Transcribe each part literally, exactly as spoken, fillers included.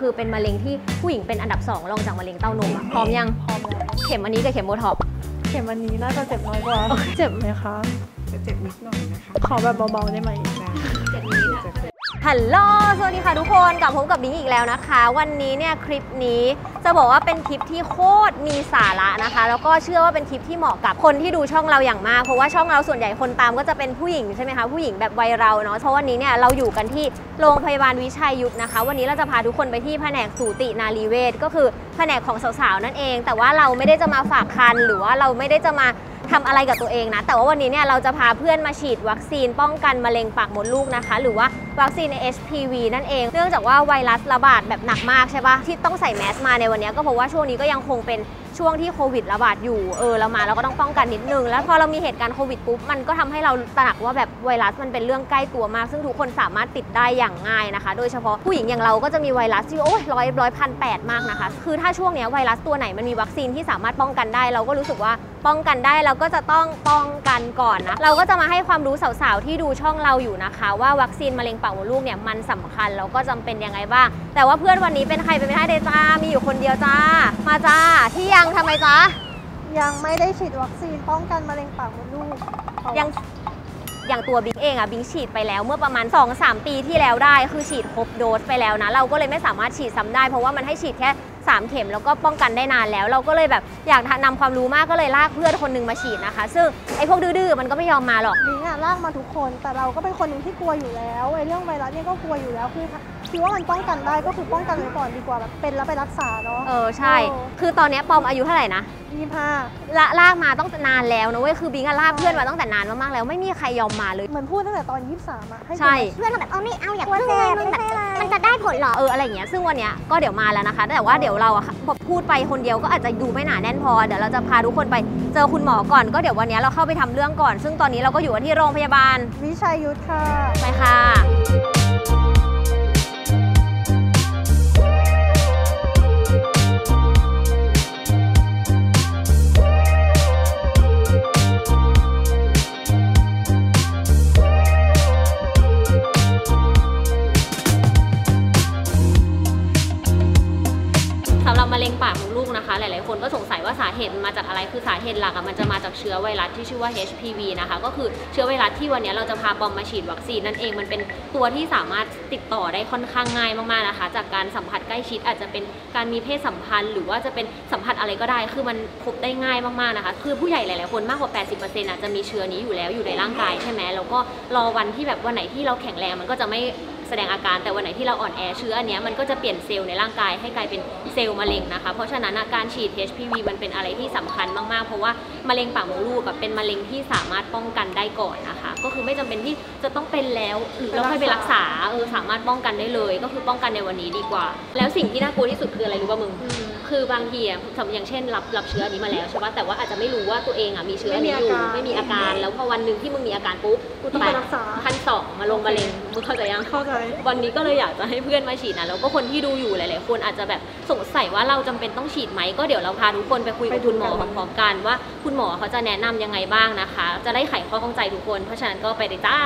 คือเป็นมะเร็งที่ผู้หญิงเป็นอันดับสองรองจากมะเร็งเต้านมอ่ะพร้อมยังพร้อมแล้วเข็มอันนี้กับเข็มโบท็อกเข็มอันนี้น่าจะเจ็บน้อยกว่าเจ็บไหมคะจะเจ็บนิดหน่อยนะคะขอแบบเบาๆได้ไหมเจ็บนิดนะฮัลโหลสวัสดีค่ะทุกคนกลับพบกับบิงอีกแล้วนะคะวันนี้เนี่ยคลิปนี้จะบอกว่าเป็นคลิปที่โคตรมีสาระนะคะแล้วก็เชื่อว่าเป็นคลิปที่เหมาะกับคนที่ดูช่องเราอย่างมากเพราะว่าช่องเราส่วนใหญ่คนตามก็จะเป็นผู้หญิงใช่ไหมคะผู้หญิงแบบวัยเราเนาะเพราะวันนี้เนี่ยเราอยู่กันที่โรงพยาบาลวิชัยยุทธนะคะวันนี้เราจะพาทุกคนไปที่แผนกสูตินารีเวชก็คือแผนกของสาวๆนั่นเองแต่ว่าเราไม่ได้จะมาฝากครรภ์หรือว่าเราไม่ได้จะมาทำอะไรกับตัวเองนะแต่ว่าวันนี้เนี่ยเราจะพาเพื่อนมาฉีดวัคซีนป้องกันมะเร็งปากมดลูกนะคะหรือว่าวัคซีน เอช พี วี นั่นเองเนื่องจากว่าไวรัสระบาดแบบหนักมากใช่ปะที่ต้องใส่แมสมาในวันนี้ก็เพราะว่าช่วงนี้ก็ยังคงเป็นช่วงที่โควิดระบาดอยู่เออเรามาเราก็ต้องป้องกันนิดนึงแล้วพอเรามีเหตุการณ์โควิดปุ๊บมันก็ทำให้เราตระหนักว่าแบบไวรัสมันเป็นเรื่องใกล้ตัวมากซึ่งทุกคนสามารถติดได้อย่างง่ายนะคะโดยเฉพาะผู้หญิงอย่างเราก็จะมีไวรัสที่โอ้ยร้อยร้อยพันแปดมากนะคะคือถ้าช่วงนี้ไวรัสตัวไหนมันมีวัคซีนที่สามารถป้องกันได้เราก็รู้สึกว่าป้องกันได้เราก็จะต้องป้องกันก่อนนะเราก็จะมาให้ความรู้สาวๆที่ดูช่องเราอยู่นะคะว่าวัคซีนมะเร็งปากมดลูกเนี่ยมันสำคัญแล้วก็จำเป็นยังไงบ้างแต่ว่าเพื่อนวันนี้เป็นใครเป็นไม่ได้เลยจ้ามีอยู่คนเดียวจ้ามาจ้าที่ยังทำไมจ้ายังไม่ได้ฉีดวัคซีนป้องกันมะเร็งปากมดลูกยังอย่างตัวบิงเองอะบิงฉีดไปแล้วเมื่อประมาณ สองถึงสาม ปีที่แล้วได้คือฉีดครบโดสไปแล้วนะเราก็เลยไม่สามารถฉีดซ้ำได้เพราะว่ามันให้ฉีดแค่สามเข็มแล้วก็ป้องกันได้นานแล้วเราก็เลยแบบอยากนำความรู้มากก็เลยลากเพื่อนคนนึงมาฉีดนะคะซึ่งไอ้พวกดื้อๆมันก็ไม่ยอมมาหรอกบิงอะลากมาทุกคนแต่เราก็เป็นคนนึงที่กลัวอยู่แล้วไอ้เรื่องไวรัสเนี่ยก็กลัวอยู่แล้วคือคิดว่ามันป้องกันได้ก็คือป้องกันไว้ก่อนดีกว่าแบบเป็นแล้วไปรักษาเนาะเออใช่คือตอนนี้ปอมอายุเท่าไหร่นะยี่ห้าละลากมาต้องนานแล้วนะเว้ยคือบิงอะลากเพื่อนมาตั้งแต่นานมากๆแล้วไม่มีใครยอมมาเลยเหมือนพูดตั้งแต่ตอนยี่สิบสามอะใช่เพื่อนเราแบบอ๋อไม่เอาอยากเพื่อนแบบมันจะได้ผลหรอเอออะไรอย่างเงี้ยซึ่งวันเนี้ยก็เดี๋ยวมาแล้วนะคะแต่ว่าเดี๋ยวเราอะพูดไปคนเดียวก็อาจจะดูไม่หนาแน่นพอเดี๋ยวเราจะพาทุกคนไปเจอคุณหมอก่อนก็เดี๋ยววันนี้เราเข้าไปทำเรื่องก่อนซึ่งตอนนี้เราก็อยู่ที่โรงพยาบาลวิชัยยุทธค่ะไปค่ะมะเร็งปากมดลูกนะคะหลายๆคนก็สงสัยว่าสาเหตุมาจากอะไรคือสาเหตุหลักมันจะมาจากเชื้อไวรัสที่ชื่อว่า เอช พี วี นะคะก็คือเชื้อไวรัสที่วันนี้เราจะพาปอมมาฉีดวัคซีนนั่นเองมันเป็นตัวที่สามารถติดต่อได้ค่อนข้างง่ายมากๆนะคะจากการสัมผัสใกล้ชิดอาจจะเป็นการมีเพศสัมพันธ์หรือว่าจะเป็นสัมผัสอะไรก็ได้คือมันพบได้ง่ายมากๆนะคะคือผู้ใหญ่หลายๆคนมากกว่า แปดสิบเปอร์เซ็นต์ อาจจะมีเชื้อนี้อยู่แล้วอยู่ในร่างกายใช่ไหมแล้วก็รอวันที่แบบวันไหนที่เราแข็งแรงมันก็จะไม่แสดงอาการแต่วันไหนที่เราอ่อนแอเชื้ออันนี้มันก็จะเปลี่ยนเซลล์ในร่างกายให้กลายเป็นเซลล์มะเร็งนะคะเพราะฉะนั้นการฉีด เอช พี วี มันเป็นอะไรที่สำคัญมากๆเพราะว่ามะเร็งปากมดลูกกับเป็นมะเร็งที่สามารถป้องกันได้ก่อนนะคะก็คือไม่จำเป็นที่จะต้องเป็นแล้วหรือเราค่อยไปรักษาเออสามารถป้องกันได้เลยก็คือป้องกันในวันนี้ดีกว่าแล้วสิ่งที่น่ากลัวที่สุดคืออะไรรู้ป่ะมึงคือบางทีอย่างเช่นรับรับเชื้อนี้มาแล้วใช่ป่ะแต่ว่าอาจจะไม่รู้ว่าตัวเองอ่ะมีเชื้อนี้อยู่ไม่มีอาการแล้วพอวันหนึ่งที่มึงมีอาการปุ๊บกูต้องไปรักษาขั้นสองมาลงมะเร็งมึงเข้าใจยังวันนี้ก็เลยอยากจะให้เพื่อนมาฉีดนะแล้วก็คนที่ดูอยู่หลายๆคนอาจจะแบบสงสัยว่าเราจำเป็นต้องฉีดไหมก็เดี๋ยวเราพาทุกคนไปคุยกับคุณหมอพร้อมกันว่าคุณหมอเขาจะแนะนํำยังไงบ้างนะคะจะได้ไขข้อข้องใจทุกคนเพราะฉะนั้นก็ไปเลยจ้า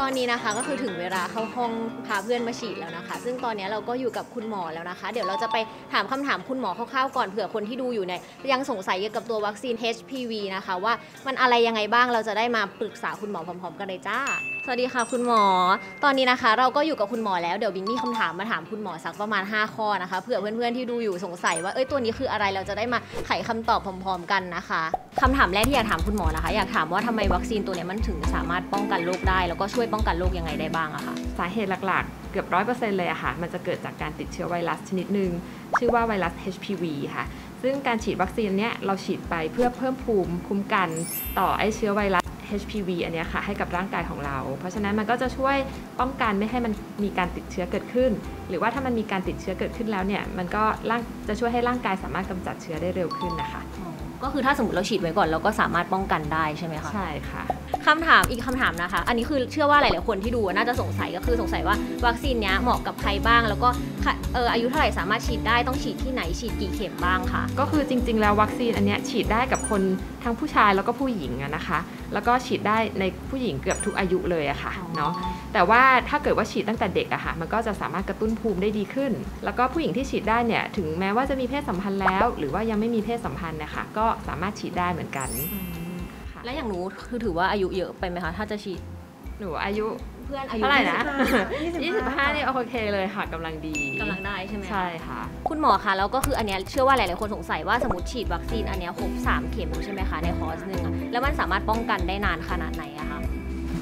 ตอนนี้นะคะก็คือถึงเวลาเข้าห้องพาเพื่อนมาฉีดแล้วนะคะซึ่งตอนนี้เราก็อยู่กับคุณหมอแล้วนะคะเดี๋ยวเราจะไปถามคำถามคุณหมอคร่าวๆก่อนเผื่อคนที่ดูอยู่เนี่ยยังสงสัยเกี่ยวกับตัววัคซีน เอช พี วี นะคะว่ามันอะไรยังไงบ้างเราจะได้มาปรึกษาคุณหมอพร้อมๆกันเลยจ้าสวัสดีค่ะคุณหมอตอนนี้นะคะเราก็อยู่กับคุณหมอแล้วเดี๋ยวบิงมีคำถามมาถามคุณหมอสักประมาณห้าข้อนะคะเผื่อเพื่อนๆที่ดูอยู่สงสัยว่าเอ้ยตัวนี้คืออะไรเราจะได้มาไขคำตอบพร้อมๆกันนะคะคำถามแรกที่อยากถามคุณหมอนะคะอยากถามว่าทำไมวัคซีนตัวนี้มันถึงสามารถป้องกันโรคได้แล้วก็ช่วยป้องกันโรคยังไงได้บ้างอะคะสาเหตุหลักๆเกือบ ร้อยเปอร์เซ็นต์ เลยอะค่ะมันจะเกิดจากการติดเชื้อไวรัสชนิดหนึ่งชื่อว่าไวรัส เอช พี วี ค่ะซึ่งการฉีดวัคซีนเนี้ยเราฉีดไปเพื่อเพิ่มภูมิคุ้มกันต่อไอเชื้อไวรัสเอช พี วี อันนี้ค่ะให้กับร่างกายของเราเพราะฉะนั้นมันก็จะช่วยป้องกันไม่ให้มันมีการติดเชื้อเกิดขึ้นหรือว่าถ้ามันมีการติดเชื้อเกิดขึ้นแล้วเนี่ยมันก็จะช่วยให้ร่างกายสามารถกำจัดเชื้อได้เร็วขึ้นนะคะก็คือถ้าสมมติเราฉีดไว้ก่อนเราก็สามารถป้องกันได้ใช่ไหมคะใช่ค่ะ คำถามอีกคำถามนะคะอันนี้คือเชื่อว่าหลายๆคนที่ดูน่าจะสงสัยก็คือสงสัยว่าวัคซีนเนี้ยเหมาะกับใครบ้างแล้วก็เอออายุเท่าไหร่สามารถฉีดได้ต้องฉีดที่ไหนฉีดกี่เข็มบ้างคะก็คือจริงๆแล้ววัคซีนอันเนี้ยฉีดได้กับคนทั้งผู้ชายแล้วก็ผู้หญิงอะนะคะแล้วก็ฉีดได้ในผู้หญิงเกือบทุกอายุเลยอะค่ะเนาะแต่ว่าถ้าเกิดว่าฉีดตั้งแต่เด็กอะค่ะมันก็จะสามารถกระตุ้นภูมิได้ดีขึ้นแล้วก็ผู้หญิงที่ฉีดได้เนี่ยถึงแม้ว่าจะมีเพศสัมพันธ์แล้วหรือว่ายังไม่มีเพศสัมพันธ์นะคะก็สามารถฉีดได้เหมือนกันและอย่างหนูคือถือว่าอายุเยอะไปไหมคะถ้าจะฉีดหนูอายุเพื่อนอายุเท่าไหร่นะยี่สิบห้าเนี่ยโอเคเลยค่ะกำลังดีกำลังได้ใช่ไหมใช่ค่ะคุณหมอคะแล้วก็คืออันเนี้ยเชื่อว่าหลายๆคนสงสัยว่าสมมติฉีดวัคซีนอันเนี้ยครบสามเข็มใช่ไหมคะในคอร์สหนึ่งแล้วมันสามารถป้องกันได้นานขนาดไหนอะคะ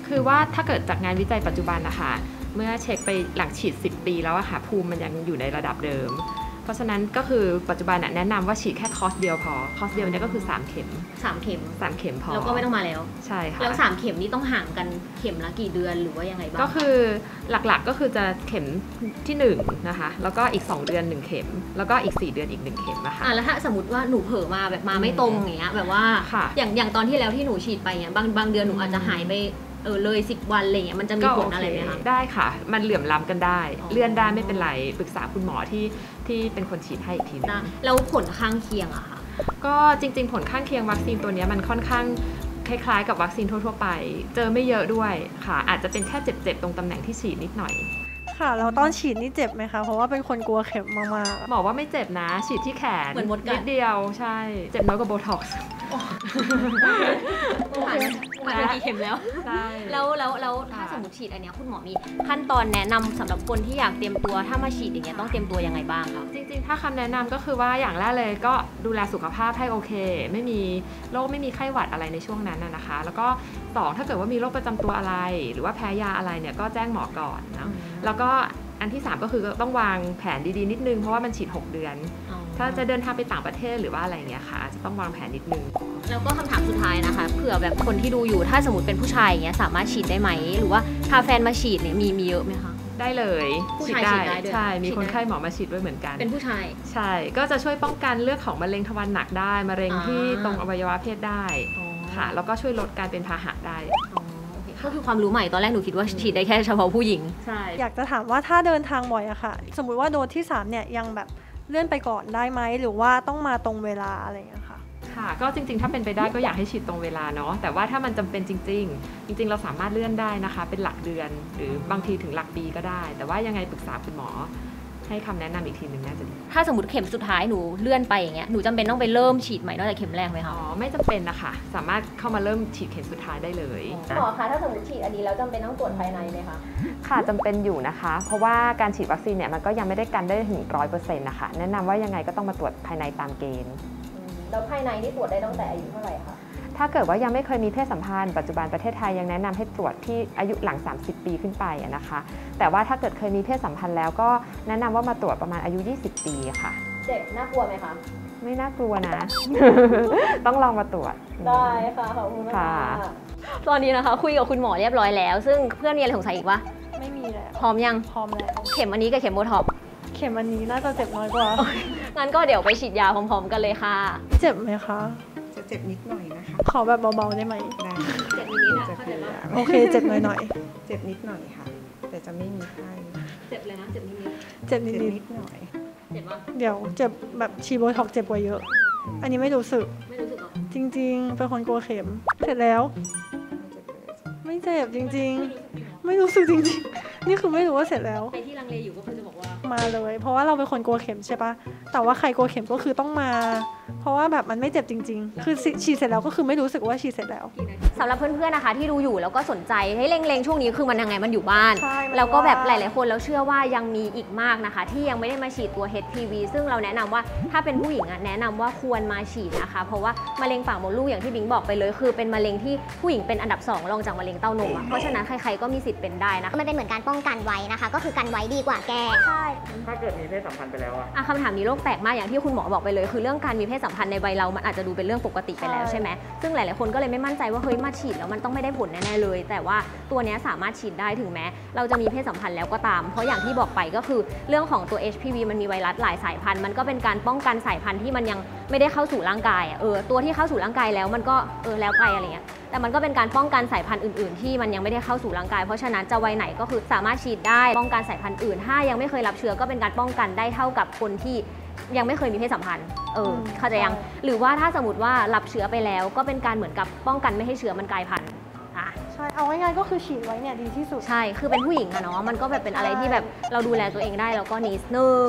คือว่าถ้าเกิดจากงานวิจัยปัจจุบันนะคะเมื่อเช็คไปหลังฉีดสิบปีแล้วอะค่ะภูมิมันยังอยู่ในระดับเดิมเพราะฉะนั้นก็คือปัจจุบันแนะนำว่าฉีดแค่คอร์สเดียวพอคอร์สเดียวเนี่ยก็คือสามเข็มสามเข็มสามเข็มพอแล้วก็ไม่ต้องมาแล้วใช่ค่ะแล้วสามเข็มนี้ต้องห่างกันเข็มละกี่เดือนหรือว่ายังไงบ้างก็คือหลักๆก็คือจะเข็มที่หนึ่งนะคะแล้วก็อีกสองเดือนหนึ่งเข็มแล้วก็อีกสี่เดือนอีกหนึ่งเข็มนะคะอ่ะแล้วถ้าสมมติว่าหนูเผลอมาแบบมาไม่ตรงอย่างเงี้ยแบบว่าอย่างอย่างตอนที่แล้วที่หนูฉีดไปเงี้ยบางบางเดือนหนูอาจจะหายไปเออเลยสิบวันอะไรเงี้ยมันจะมีผลอะไรไหมคะได้ค่ะมันเหลื่อมล้ำกันได้เลื่อนได้ไม่เป็นไรปรึกษาคุณหมอที่ที่เป็นคนฉีดให้อีกทีนึงแล้วผลข้างเคียงอะค่ะก็จริงๆผลข้างเคียงวัคซีนตัวนี้มันค่อนข้างคล้ายๆกับวัคซีนทั่วๆไปเจอไม่เยอะด้วยค่ะอาจจะเป็นแค่เจ็บๆตรงตำแหน่งที่ฉีดนิดหน่อยค่ะแล้วตอนฉีดนี่เจ็บไหมคะเพราะว่าเป็นคนกลัวเข็มมากๆหมอว่าไม่เจ็บนะฉีดที่แขนเหมือนมดกัดนิดเดียวใช่เจ็บน้อยกว่าโบท็อกซ์ผ่านไปกี่เข็มแล้วแล้วแล้วแล้วถ้าสมมติฉีดอันนี้คุณหมอมีขั้นตอนแนะนำสำหรับคนที่อยากเตรียมตัวถ้ามาฉีดอย่างเงี้ยต้องเตรียมตัวยังไงบ้างคะจริงๆถ้าคำแนะนำก็คือว่าอย่างแรกเลยก็ดูแลสุขภาพให้โอเคไม่มีโรคไม่มีไข้หวัดอะไรในช่วงนั้นนะคะแล้วก็สองถ้าเกิดว่ามีโรคประจำตัวอะไรหรือว่าแพ้ยาอะไรเนี่ยก็แจ้งหมอก่อนนะแล้วก็อันที่สามก็คือต้องวางแผนดีๆนิดนึงเพราะว่ามันฉีดหกเดือนถ้าจะเดินทางไปต่างประเทศหรือว่าอะไรอย่างเงี้ยค่ะจะต้องวางแผนนิดนึงแล้วก็คำถามสุดท้ายนะคะเผื่อแบบคนที่ดูอยู่ถ้าสมมติเป็นผู้ชายอย่างเงี้ยสามารถฉีดได้ไหมหรือว่าพาแฟนมาฉีดเนี่ยมีมีเยอะไหมคะได้เลยผู้ชายฉีดได้ใช่มีคนไข้หมอมาฉีดด้วยเหมือนกันเป็นผู้ชายใช่ก็จะช่วยป้องกันเรื่องของมะเร็งทวารหนักได้มะเร็งที่ตรงอวัยวะเพศได้ค่ะแล้วก็ช่วยลดการเป็นพาหะได้ก็คือความรู้ใหม่ตอนแรกหนูคิดว่าฉีดได้แค่เฉพาะผู้หญิงใช่อยากจะถามว่าถ้าเดินทางบ่อยอะค่ะสมมุติว่าโดสที่สามเนี่ยยังแบบเลื่อนไปก่อนได้ไหมหรือว่าต้องมาตรงเวลาอะไรอย่างเงี้ยค่ะค่ะก็จริงๆถ้าเป็นไปได้ก็อยากให้ฉีดตรงเวลาเนาะแต่ว่าถ้ามันจำเป็นจริงๆจริงๆเราสามารถเลื่อนได้นะคะเป็นหลักเดือนหรือบางทีถึงหลักปีก็ได้แต่ว่ายังไงปรึกษาคุณหมอให้คำแนะนำอีกทีหนึ่งน่าจะดีถ้าสมมติเข็มสุดท้ายหนูเลื่อนไปอย่างเงี้ยหนูจำเป็นต้องไปเริ่มฉีดใหม่นอกจากเข็มแรกไหมคะอ๋อไม่จำเป็นนะคะสามารถเข้ามาเริ่มฉีดเข็มสุดท้ายได้เลยหมอคะถ้าสมมติฉีดอันนี้แล้วจำเป็นต้องตรวจภายในไหมคะค่ะจำเป็นอยู่นะคะเพราะว่าการฉีดวัคซีนเนี่ยมันก็ยังไม่ได้กันได้ถึงร้อยเปอร์เซ็นต์นะคะแนะนำว่ายังไงก็ต้องมาตรวจภายในตามเกณฑ์แล้วภายในนี่ตรวจได้ตั้งแต่อายุเท่าไหร่คะถ้าเกิดว่ายังไม่เคยมีเพศสัมพันธ์ปัจจุบันประเทศไทยยังแนะนำให้ตรวจที่อายุหลังสามสิบปีขึ้นไปนะคะแต่ว่าถ้าเกิดเคยมีเพศสัมพันธ์แล้วก็แนะนำว่ามาตรวจประมาณอายุยี่สิบปีค่ะเจ็บน่ากลัวไหมคะไม่น่ากลัวนะ ต้องลองมาตรวจได้ค่ะขอบคุณค่ะตอนนี้นะคะคุยกับคุณหมอเรียบร้อยแล้วซึ่งเพื่อนมีอะไรสงสัยอีกวะไม่มีแล้วพร้อมยังพร้อมแล้วเข็มอันนี้กับเข็มโบท็อกซ์เข็มอันนี้น่าจะเจ็บน้อยกว่างั้นก็เดี๋ยวไปฉีดยาพร้อมๆกันเลยค่ะเจ็บไหมคะจะเจ็บนิดหน่อยนะคะขอแบบเบาๆได้ไหมได้เจ็บนิดนิดค่ะโอเคเจ็บหน่อยหน่อยเจ็บนิดหน่อยค่ะแต่จะไม่มีไข้เจ็บเลยนะเจ็บนิดนิดเจ็บนิดนิดหน่อยเจ็บปะเดี๋ยวเจ็บแบบฉีดโบท็อกซ์เจ็บกว่าเยอะอันนี้ไม่รู้สึกไม่รู้สึกหรอจริงๆเป็นคนกลัวเข็มเสร็จแล้วไม่เจ็บจริงๆไม่รู้สึกจริงๆนี่คือไม่รู้ว่าเสร็จแล้วใครที่ลังเลอยู่ก็คือจะบอกว่ามาเลยเพราะว่าเราเป็นคนกลัวเข็มใช่ปะแต่ว่าใครกลัวเข็มก็คือต้องมาเพราะว่าแบบมันไม่เจ็บจริงๆคือฉีดเสร็จแล้วก็คือไม่รู้สึกว่าฉีดเสร็จแล้วสำหรับเพื่อนๆนะคะที่ดูอยู่แล้วก็สนใจให้เล็งๆช่วงนี้คือมันยังไงมันอยู่บ้านแล้วก็แบบหลายๆคนแล้วเชื่อว่ายังมีอีกมากนะคะที่ยังไม่ได้มาฉีดตัว เอช พี วี ซึ่งเราแนะนำว่าถ้าเป็นผู้หญิงแนะนำว่าควรมาฉีดนะคะเพราะว่ามะเร็งปากมดลูกอย่างที่บิงบอกไปเลยคือเป็นมะเร็งที่ผู้หญิงเป็นอันดับสองรองจากมะเร็งเต้านมเพราะฉะนั้นใครๆก็มีสิทธิ์เป็นได้นะมันเป็นเหมือนการป้องกันไว้นะคะก็คือกันไว้ดีกว่าแก้ถ้าเกิดมีเพศสัมพันธ์ไปแล้วอะคำถามนี้โลกแปลกมากอย่างที่คุณหมอบอกไปเลยคือเรื่องการมีเพศสัมพันธ์ในวัยเรามันอาจจะดูเป็นเรื่องปกติไปแล้วใช่ไหมซึ่งหลายๆคนก็เลยไม่มั่นใจว่าเฮ้ยมาฉีดแล้วมันต้องไม่ได้ผลแน่ๆเลยแต่ว่าตัวนี้สามารถฉีดได้ถึงแม้เราจะมีเพศสัมพันธ์แล้วก็ตามเพราะอย่างที่บอกไปก็คือเรื่องของตัว เอช พี วี มันมีไวรัสหลายสายพันธุ์มันก็เป็นการป้องกันสายพันธุ์ที่มันยังไม่ได้เข้าสู่ร่างกายเออตัวที่เข้าสู่ร่างกายแล้วมันก็เออแล้วไปอะไรเงี้ย แต่มันก็เป็นการป้องกันสายพันธุ์อื่นๆที่มันยังไม่ได้เข้าสู่ร่างกายเพราะฉะนั้นจะวัยไหนก็คือสามารถฉีดได้ป้องกันสายพันธุ์อื่นถ้ายังไม่เคยรับเชื้อก็เป็นการป้องกันได้เท่ากับคนที่ยังไม่เคยมีเพศสัมพันธ์เออเข้าใจยังหรือว่าถ้าสมมติว่ารับเชื้อไปแล้วก็เป็นการเหมือนกับป้องกันไม่ให้เชื้อมันกลายพันธุ์อ่ะใช่เอาง่ายๆก็คือฉีดไว้เนี่ยดีที่สุดใช่คือเป็นผู้หญิงอะเนาะมันก็แบบเป็นอะไรที่แบบเราดูแลตัวเองได้แล้วก็นิดนึง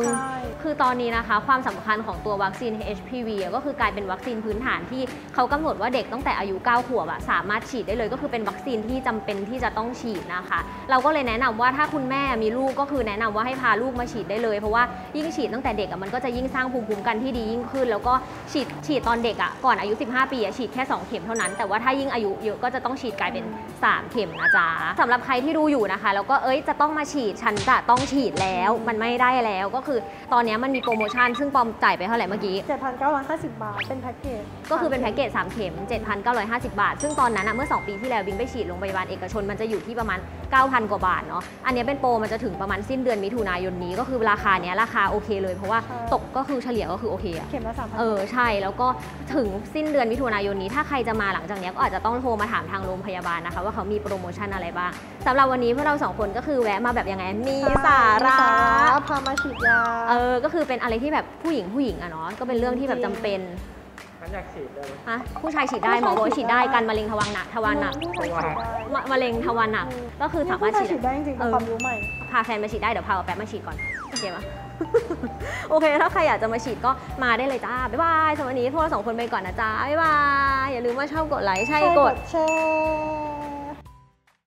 คือตอนนี้นะคะความสำคัญของตัววัคซีน เอช พี วี ก็คือกลายเป็นวัคซีนพื้นฐานที่เขากำหนดว่าเด็กตั้งแต่อายุเก้าขวบอะสามารถฉีดได้เลยก็คือเป็นวัคซีนที่จำเป็นที่จะต้องฉีดนะคะเราก็เลยแนะนำว่าถ้าคุณแม่มีลูกก็คือแนะนำว่าให้พาลูกมาฉีดได้เลยเพราะว่ายิ่งฉีดตั้งแต่เด็กอะมันก็จะยิ่งสร้างภูมิคุ้มกันที่ดียิ่งขึ้นแล้วก็ฉีดฉีดตอนเด็กอะก่อนอายุสิบห้าปีอะฉีดแค่สองเข็มเท่านั้นแต่ว่าถ้ายิ่งอายุเยอะก็จะต้องฉีดกลายเป็นสามเข็มนะจ๊ะสำหรับใครที่ดูอยู่นะคะแล้วก็เอ้ยจะต้องมาฉีดฉันจะต้องฉีดแล้วมันไม่ได้แล้วก็คือตอนนี้มันมีโปรโมชั่นซึ่งปอมจ่ายไปเท่าไหร่เมื่อกี้ เจ็ดพันเก้าร้อยห้าสิบ บาทเป็นแพ็กเกจก็คือเป็นแพ็กเกจสามเข็ม เจ็ดพันเก้าร้อยห้าสิบ บาทซึ่งตอนนั้นนะเมื่อสองปีที่แล้วบิงไปฉีดโรงพยาบาลเอกชนมันจะอยู่ที่ประมาณ เก้าพัน กว่าบาทเนาะอันนี้เป็นโปรมันจะถึงประมาณสิ้นเดือนมิถุนายนนี้ก็คือราคาเนี้ยราคาโอเคเลยเพราะว่าตกก็คือเฉลี่ยก็คือโอเคเข็มละ สามพัน เออใช่แล้วก็ถึงสิ้นเดือนมิถุนายนนี้ถ้าใครจะมาหลังจากนี้ก็อาจจะต้องโทรมาถามทางโรงพยาบาลนะคะว่าเขามีโปรโมชั่นอะไรบ้างสำหรับวันนี้พวกเราสองคนก็คือแวะมาแบบยังไงมีสาระพามาฉีดยาเออก็คือเป็นอะไรที่แบบผู้หญิงผู้หญิงอะเนาะก็เป็นเรื่องที่แบบจำเป็นฉันอยากฉีดเลยฮะผู้ชายฉีดได้หมอบอกฉีดได้กันมะเร็งทวารหนักทวารหนักมะเร็งทวารหนักก็คือสามารถฉีดได้จริงๆความรู้ใหม่พาแฟนมาฉีดได้เดี๋ยวพาแฟนมาฉีดก่อนโอเคไหมโอเคถ้าใครอยากจะมาฉีดก็มาได้เลยจ้าบ๊ายบายสำหรับวันนี้พวกเราสองคนไปก่อนนะจ้าบ๊ายบายอย่าลืมว่าชอบกดไลค์ใช่กดแชร์